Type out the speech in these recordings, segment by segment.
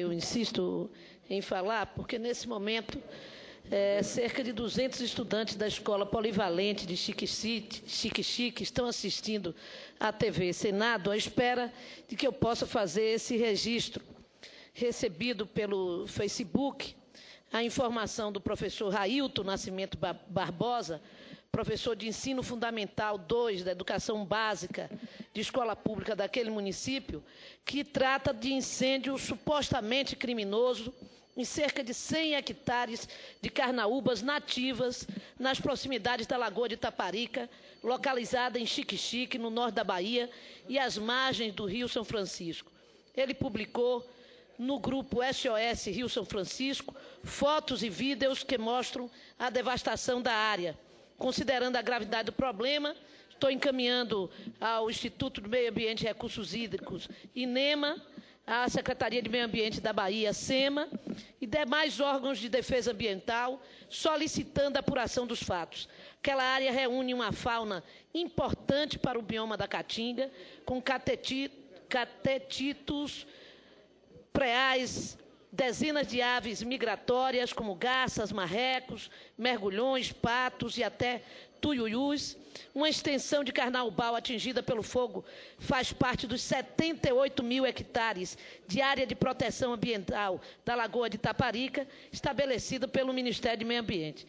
Eu insisto em falar porque, nesse momento, cerca de 200 estudantes da Escola Polivalente de Xique-Xique estão assistindo à TV Senado à espera de que eu possa fazer esse registro. Recebido pelo Facebook a informação do professor Railton Nascimento Barbosa, professor de Ensino Fundamental 2 da Educação Básica de Escola Pública daquele município, que trata de incêndio supostamente criminoso em cerca de 100 hectares de carnaúbas nativas nas proximidades da Lagoa de Itaparica, localizada em Xique-Xique, no norte da Bahia, e às margens do Rio São Francisco. Ele publicou no grupo SOS Rio São Francisco fotos e vídeos que mostram a devastação da área. Considerando a gravidade do problema, estou encaminhando ao Instituto do Meio Ambiente e Recursos Hídricos, Inema, à Secretaria de Meio Ambiente da Bahia, SEMA, e demais órgãos de defesa ambiental, solicitando a apuração dos fatos. Aquela área reúne uma fauna importante para o bioma da Caatinga, com catetitos, preais, dezenas de aves migratórias, como garças, marrecos, mergulhões, patos e até tuiuiús. Uma extensão de carnaubal atingida pelo fogo faz parte dos 78 mil hectares de área de proteção ambiental da Lagoa de Itaparica, estabelecida pelo Ministério do Meio Ambiente.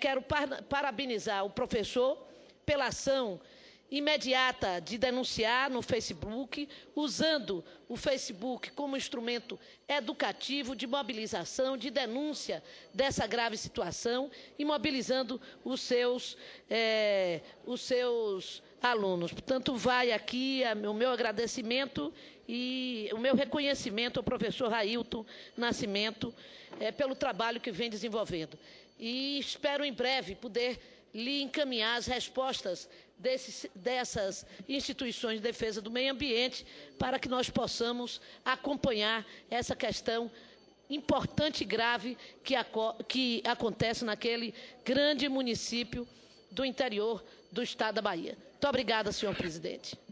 Quero parabenizar o professor pela ação imediata de denunciar no Facebook, usando o Facebook como instrumento educativo de mobilização, de denúncia dessa grave situação e mobilizando os seus alunos. Portanto, vai aqui o meu agradecimento e o meu reconhecimento ao professor Railton Nascimento pelo trabalho que vem desenvolvendo. E espero em breve poder lhe encaminhar as respostas dessas instituições de defesa do meio ambiente para que nós possamos acompanhar essa questão importante e grave que acontece naquele grande município do interior do estado da Bahia. Muito obrigada, senhor presidente.